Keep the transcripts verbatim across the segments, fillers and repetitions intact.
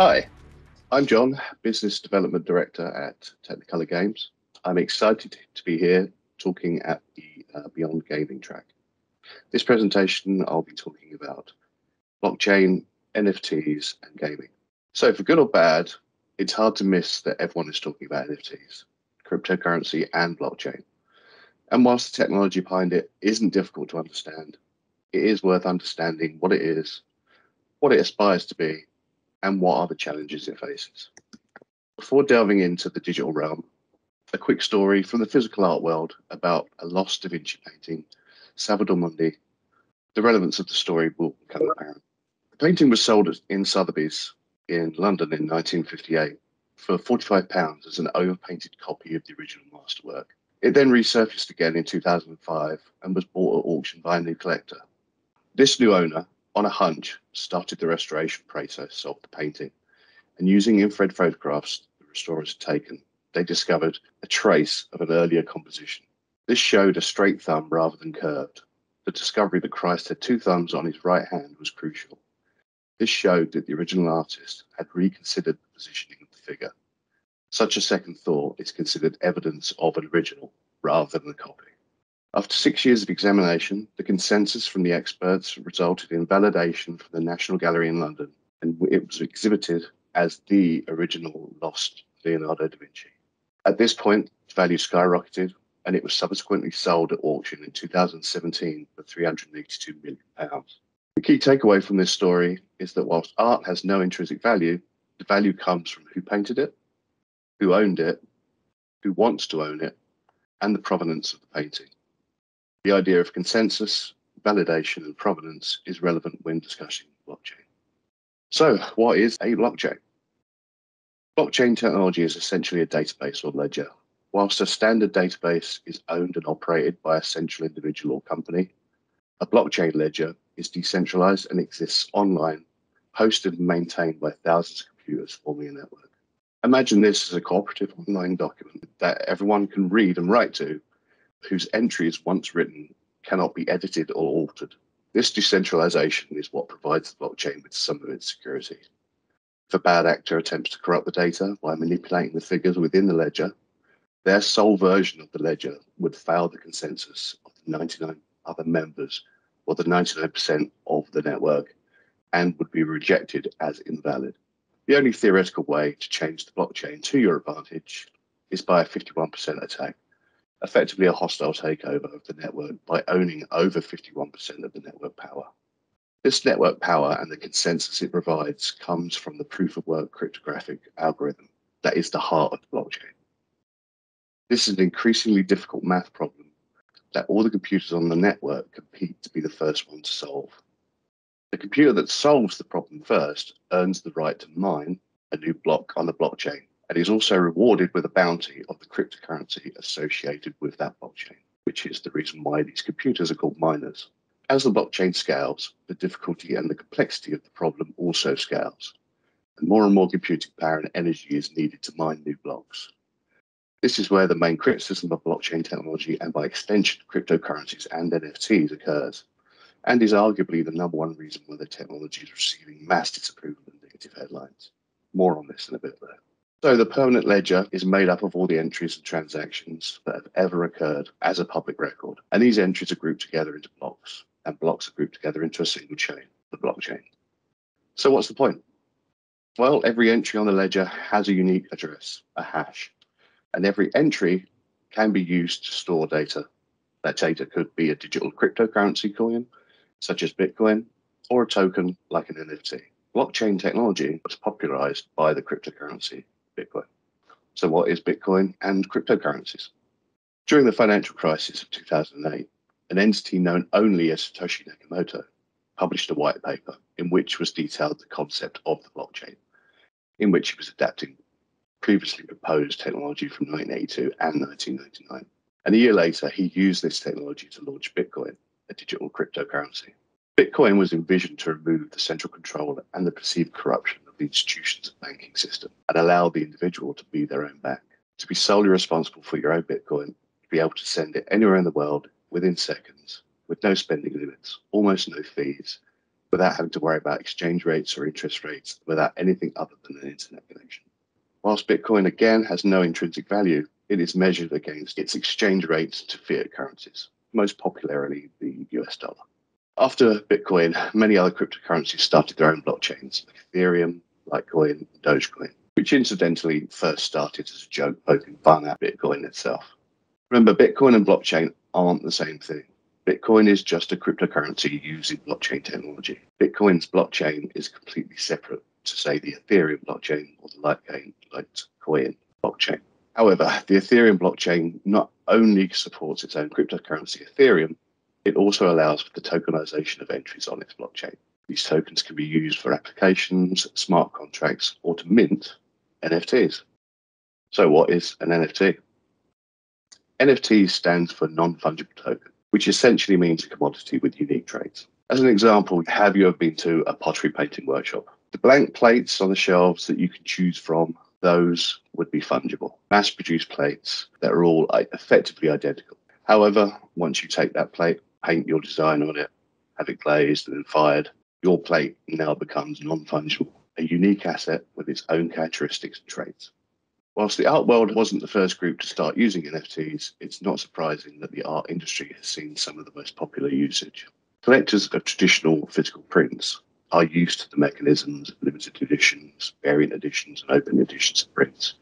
Hi, I'm John, Business Development Director at Technicolor Games. I'm excited to be here talking at the uh, Beyond Gaming track. This presentation, I'll be talking about blockchain, N F Ts, and gaming. So for good or bad, it's hard to miss that everyone is talking about N F Ts, cryptocurrency, and blockchain. And whilst the technology behind it isn't difficult to understand, it is worth understanding what it is, what it aspires to be, and what are the challenges it faces. Before delving into the digital realm, a quick story from the physical art world about a lost Da Vinci painting, Salvador Mundi. The relevance of the story will become apparent. The painting was sold in Sotheby's in London in nineteen fifty-eight for forty-five pounds as an overpainted copy of the original masterwork. It then resurfaced again in two thousand five and was bought at auction by a new collector. This new owner, on a hunch, started the restoration process of the painting, and using infrared photographs the restorers had taken, they discovered a trace of an earlier composition. This showed a straight thumb rather than curved. The discovery that Christ had two thumbs on his right hand was crucial. This showed that the original artist had reconsidered the positioning of the figure. Such a second thought is considered evidence of an original rather than a copy. After six years of examination, the consensus from the experts resulted in validation from the National Gallery in London, and it was exhibited as the original lost Leonardo da Vinci. At this point, its value skyrocketed, and it was subsequently sold at auction in two thousand seventeen for three hundred and eighty-two million pounds. The key takeaway from this story is that whilst art has no intrinsic value, the value comes from who painted it, who owned it, who wants to own it, and the provenance of the painting. The idea of consensus, validation, and provenance is relevant when discussing blockchain. So, what is a blockchain? Blockchain technology is essentially a database or ledger. Whilst a standard database is owned and operated by a central individual or company, a blockchain ledger is decentralized and exists online, hosted and maintained by thousands of computers forming a network. Imagine this as a cooperative online document that everyone can read and write to, whose entries, once written, cannot be edited or altered. This decentralization is what provides the blockchain with some of its security. If a bad actor attempts to corrupt the data by manipulating the figures within the ledger, their sole version of the ledger would fail the consensus of the ninety-nine other members or the ninety-nine percent of the network and would be rejected as invalid. The only theoretical way to change the blockchain to your advantage is by a fifty-one percent attack, effectively a hostile takeover of the network by owning over fifty-one percent of the network power. This network power and the consensus it provides comes from the proof-of-work cryptographic algorithm that is the heart of the blockchain. This is an increasingly difficult math problem that all the computers on the network compete to be the first one to solve. The computer that solves the problem first earns the right to mine a new block on the blockchain, and is also rewarded with a bounty of the cryptocurrency associated with that blockchain, which is the reason why these computers are called miners. As the blockchain scales, the difficulty and the complexity of the problem also scales, and more and more computing power and energy is needed to mine new blocks. This is where the main criticism of blockchain technology and by extension cryptocurrencies and N F Ts occurs, and is arguably the number one reason why the technology is receiving mass disapproval and negative headlines. More on this in a bit though. So the permanent ledger is made up of all the entries and transactions that have ever occurred as a public record. And these entries are grouped together into blocks, and blocks are grouped together into a single chain, the blockchain. So what's the point? Well, every entry on the ledger has a unique address, a hash, and every entry can be used to store data. That data could be a digital cryptocurrency coin, such as Bitcoin, or a token like an N F T. Blockchain technology was popularized by the cryptocurrency Bitcoin. So what is Bitcoin and cryptocurrencies? During the financial crisis of two thousand eight, an entity known only as Satoshi Nakamoto published a white paper in which was detailed the concept of the blockchain, in which he was adapting previously proposed technology from nineteen eighty-two and nineteen ninety-nine. And a year later, he used this technology to launch Bitcoin, a digital cryptocurrency. Bitcoin was envisioned to remove the central control and the perceived corruption of the institutions and banking system and allow the individual to be their own bank, to be solely responsible for your own Bitcoin, to be able to send it anywhere in the world within seconds, with no spending limits, almost no fees, without having to worry about exchange rates or interest rates, without anything other than an internet connection. Whilst Bitcoin, again, has no intrinsic value, it is measured against its exchange rates to fiat currencies, most popularly the U S dollar. After Bitcoin, many other cryptocurrencies started their own blockchains, like Ethereum, Litecoin, and Dogecoin, which incidentally first started as a joke poking fun at Bitcoin itself. Remember, Bitcoin and blockchain aren't the same thing. Bitcoin is just a cryptocurrency using blockchain technology. Bitcoin's blockchain is completely separate to, say, the Ethereum blockchain or the Litecoin, Litecoin blockchain. However, the Ethereum blockchain not only supports its own cryptocurrency, Ethereum, it also allows for the tokenization of entries on its blockchain. These tokens can be used for applications, smart contracts, or to mint N F Ts. So what is an N F T? N F T stands for non-fungible token, which essentially means a commodity with unique traits. As an example, have you ever been to a pottery painting workshop? The blank plates on the shelves that you can choose from, those would be fungible. Mass-produced plates that are all effectively identical. However, once you take that plate, paint your design on it, have it glazed and then fired, your plate now becomes non-fungible, a unique asset with its own characteristics and traits. Whilst the art world wasn't the first group to start using N F Ts, it's not surprising that the art industry has seen some of the most popular usage. Collectors of traditional physical prints are used to the mechanisms of limited editions, variant editions, and open editions of prints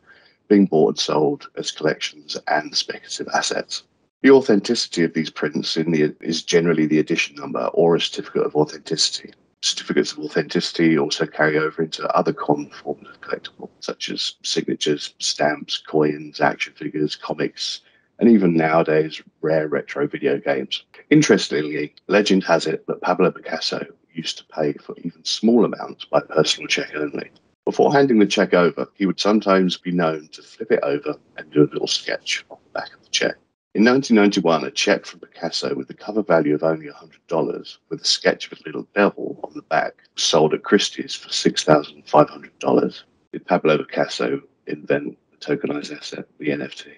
being bought and sold as collections and speculative assets. The authenticity of these prints in the, is generally the edition number or a certificate of authenticity. Certificates of authenticity also carry over into other common forms of collectible, such as signatures, stamps, coins, action figures, comics, and even nowadays, rare retro video games. Interestingly, legend has it that Pablo Picasso used to pay for even small amounts by personal check only. Before handing the check over, he would sometimes be known to flip it over and do a little sketch on the back of the check. In nineteen ninety-one, a cheque from Picasso with a cover value of only one hundred dollars with a sketch of a little devil on the back was sold at Christie's for six thousand five hundred dollars. Did Pablo Picasso invent the tokenized asset, the N F T?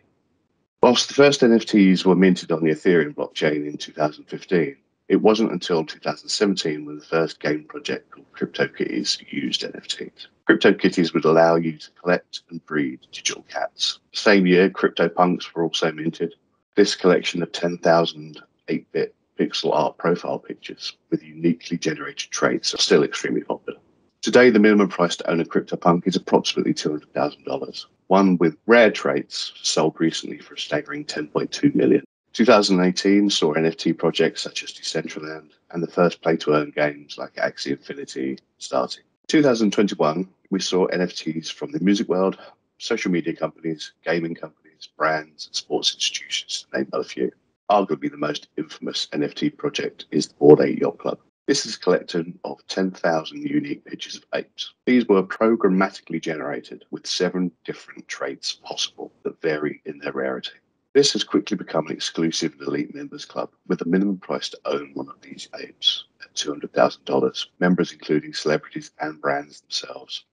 Whilst the first N F Ts were minted on the Ethereum blockchain in two thousand fifteen, it wasn't until two thousand seventeen when the first game project called CryptoKitties used N F Ts. CryptoKitties would allow you to collect and breed digital cats. The same year, CryptoPunks were also minted. This collection of ten thousand eight bit pixel art profile pictures with uniquely generated traits are still extremely popular. Today, the minimum price to own a CryptoPunk is approximately two hundred thousand dollars. One with rare traits sold recently for a staggering ten point two million dollars. two thousand eighteen saw N F T projects such as Decentraland and the first play-to-earn games like Axie Infinity starting. two thousand twenty-one, we saw N F Ts from the music world, social media companies, gaming companies, brands and sports institutions, to name but a few. Arguably the most infamous N F T project is the Bored Ape Yacht Club. This is a collection of ten thousand unique pictures of apes. These were programmatically generated with seven different traits possible that vary in their rarity. This has quickly become an exclusive and elite members club with a minimum price to own one of these apes at two hundred thousand dollars, members including celebrities and brands themselves.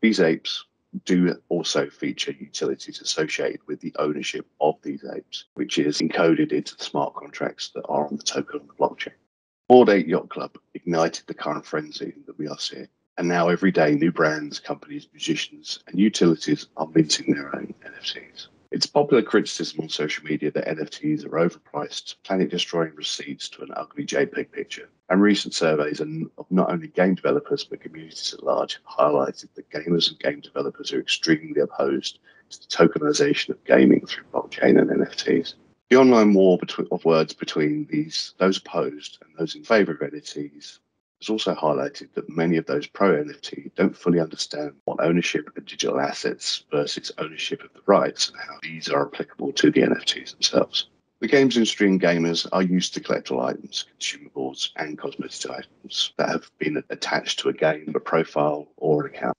These apes do also feature utilities associated with the ownership of these apes, which is encoded into the smart contracts that are on the token on the blockchain. Bored Ape Yacht Club ignited the current frenzy that we are seeing, and now every day new brands, companies, musicians, and utilities are minting their own N F Ts. It's popular criticism on social media that N F Ts are overpriced, planet-destroying receipts to an ugly JPEG picture. And recent surveys of not only game developers but communities at large have highlighted that gamers and game developers are extremely opposed to the tokenization of gaming through blockchain and N F Ts. The online war of words between these, those opposed and those in favour of N F Ts has also highlighted that many of those pro-N F T don't fully understand what ownership of digital assets versus ownership of the rights and how these are applicable to the N F Ts themselves. The games industry and gamers are used to collectible items, consumables, and cosmetic items that have been attached to a game, a profile, or an account.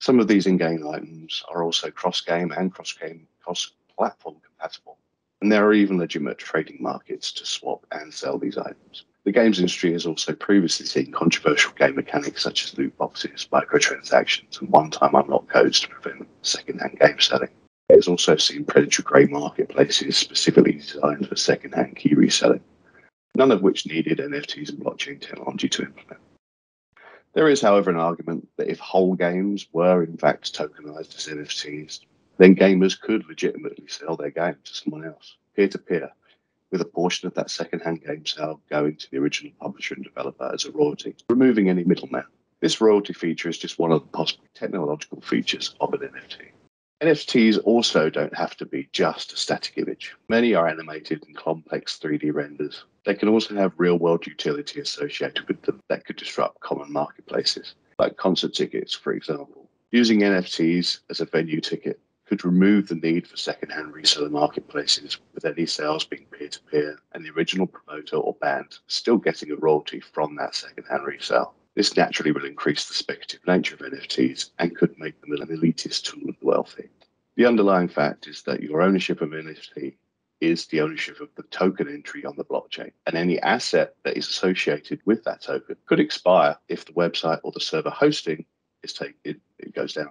Some of these in-game items are also cross-game and cross-game cross-platform compatible, and there are even legitimate trading markets to swap and sell these items. The games industry has also previously seen controversial game mechanics such as loot boxes, microtransactions, and one-time unlock codes to prevent second-hand game selling. It has also seen predatory grey marketplaces specifically designed for second-hand key reselling, none of which needed N F Ts and blockchain technology to implement. There is, however, an argument that if whole games were in fact tokenized as N F Ts, then gamers could legitimately sell their game to someone else, peer-to-peer, with a portion of that second-hand game sale going to the original publisher and developer as a royalty, removing any middleman. This royalty feature is just one of the possible technological features of an N F T. N F Ts also don't have to be just a static image. Many are animated and complex three D renders. They can also have real-world utility associated with them that could disrupt common marketplaces, like concert tickets, for example. Using N F Ts as a venue ticket could remove the need for second-hand reseller marketplaces, with any sales being peer-to-peer and the original promoter or band still getting a royalty from that second-hand resale. This naturally will increase the speculative nature of N F Ts and could make them an elitist tool of the wealthy. The underlying fact is that your ownership of an N F T is the ownership of the token entry on the blockchain, and any asset that is associated with that token could expire if the website or the server hosting is taken, it, it goes down.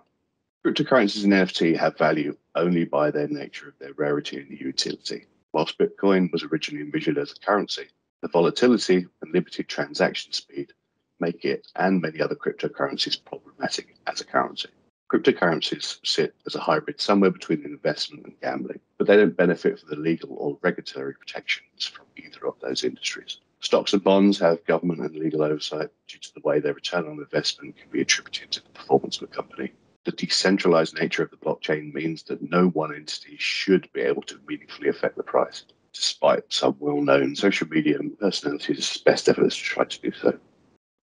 Cryptocurrencies and N F T have value only by their nature of their rarity and utility. Whilst Bitcoin was originally envisioned as a currency, the volatility and limited transaction speed make it and many other cryptocurrencies problematic as a currency. Cryptocurrencies sit as a hybrid somewhere between investment and gambling, but they don't benefit from the legal or regulatory protections from either of those industries. Stocks and bonds have government and legal oversight due to the way their return on investment can be attributed to the performance of a company. The decentralized nature of the blockchain means that no one entity should be able to meaningfully affect the price, despite some well-known social media and personalities' best efforts to try to do so.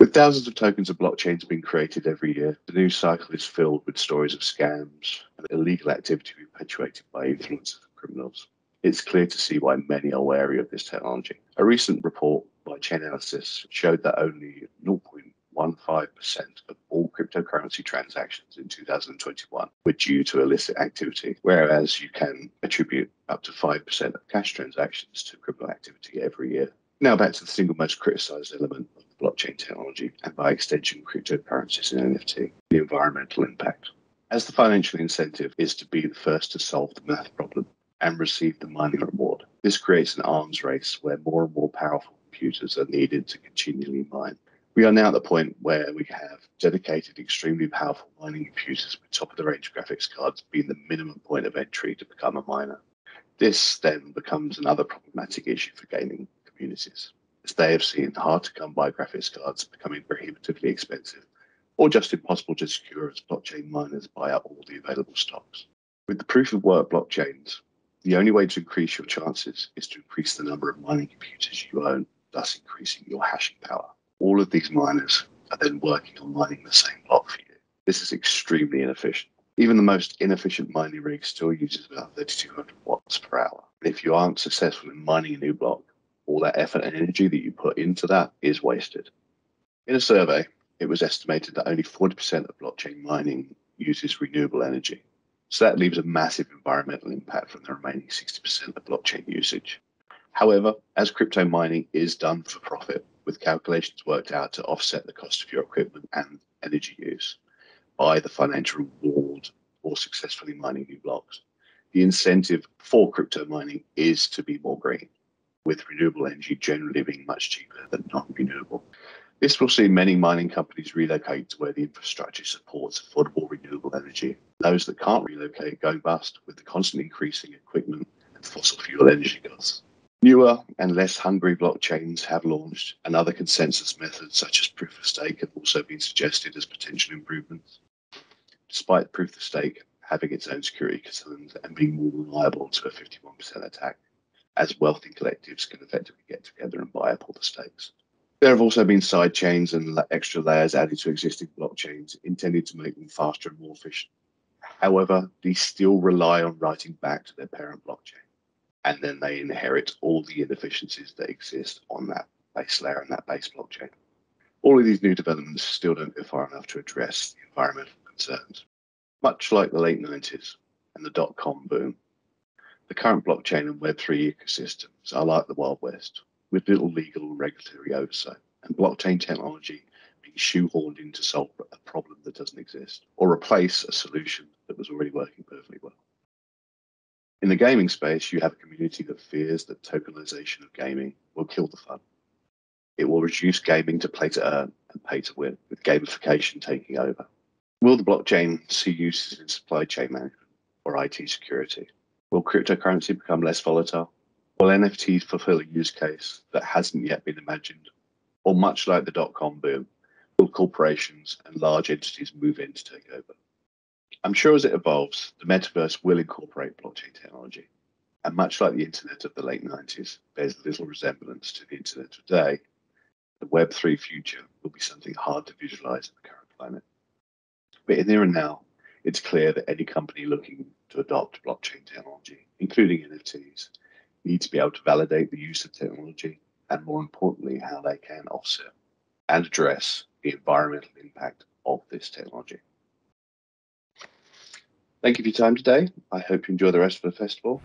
With thousands of tokens of blockchains being created every year, the news cycle is filled with stories of scams and illegal activity perpetuated by influencers and criminals. It's clear to see why many are wary of this technology. A recent report by Chainalysis showed that only zero point one five percent of all cryptocurrency transactions in two thousand twenty-one were due to illicit activity, whereas you can attribute up to five percent of cash transactions to criminal activity every year. Now back to the single most criticised element of the blockchain technology, and by extension cryptocurrencies and N F T, the environmental impact. As the financial incentive is to be the first to solve the math problem and receive the mining reward, this creates an arms race where more and more powerful computers are needed to continually mine. We are now at the point where we have dedicated, extremely powerful mining computers with top-of-the-range graphics cards being the minimum point of entry to become a miner. This then becomes another problematic issue for gaming communities, as they have seen hard-to-come-by graphics cards becoming prohibitively expensive or just impossible to secure as blockchain miners buy up all the available stocks. With the proof-of-work blockchains, the only way to increase your chances is to increase the number of mining computers you own, thus increasing your hashing power. All of these miners are then working on mining the same block for you. This is extremely inefficient. Even the most inefficient mining rig still uses about three thousand two hundred watts per hour. And if you aren't successful in mining a new block, all that effort and energy that you put into that is wasted. In a survey, it was estimated that only forty percent of blockchain mining uses renewable energy. So that leaves a massive environmental impact from the remaining sixty percent of blockchain usage. However, as crypto mining is done for profit, with calculations worked out to offset the cost of your equipment and energy use by the financial reward for successfully mining new blocks, the incentive for crypto mining is to be more green, with renewable energy generally being much cheaper than non-renewable. This will see many mining companies relocate to where the infrastructure supports affordable renewable energy. Those that can't relocate go bust with the constant increasing equipment and fossil fuel energy costs. Newer and less hungry blockchains have launched, and other consensus methods such as proof of stake have also been suggested as potential improvements. Despite proof of stake having its own security concerns and being more reliable to a fifty-one percent attack, as wealthy collectives can effectively get together and buy up all the stakes. There have also been side chains and extra layers added to existing blockchains intended to make them faster and more efficient. However, these still rely on writing back to their parent blockchain, and then they inherit all the inefficiencies that exist on that base layer and that base blockchain. All of these new developments still don't go far enough to address the environmental concerns. Much like the late nineties and the dot-com boom, the current blockchain and web three ecosystems are like the Wild West, with little legal and regulatory oversight, and blockchain technology being shoehorned in to solve a problem that doesn't exist, or replace a solution that was already working perfectly well. In the gaming space, you have a community that fears that tokenization of gaming will kill the fun. It will reduce gaming to play to earn and pay to win, with gamification taking over. Will the blockchain see uses in supply chain management or I T security? Will cryptocurrency become less volatile? Will N F Ts fulfill a use case that hasn't yet been imagined? Or much like the dot-com boom, will corporations and large entities move in to take over? I'm sure as it evolves, the metaverse will incorporate blockchain technology. And much like the internet of the late nineties bears little resemblance to the internet today, the web three future will be something hard to visualize in the current climate. But in there and now, it's clear that any company looking to adopt blockchain technology, including N F Ts, need to be able to validate the use of technology and, more importantly, how they can offset and address the environmental impact of this technology. Thank you for your time today. I hope you enjoy the rest of the festival.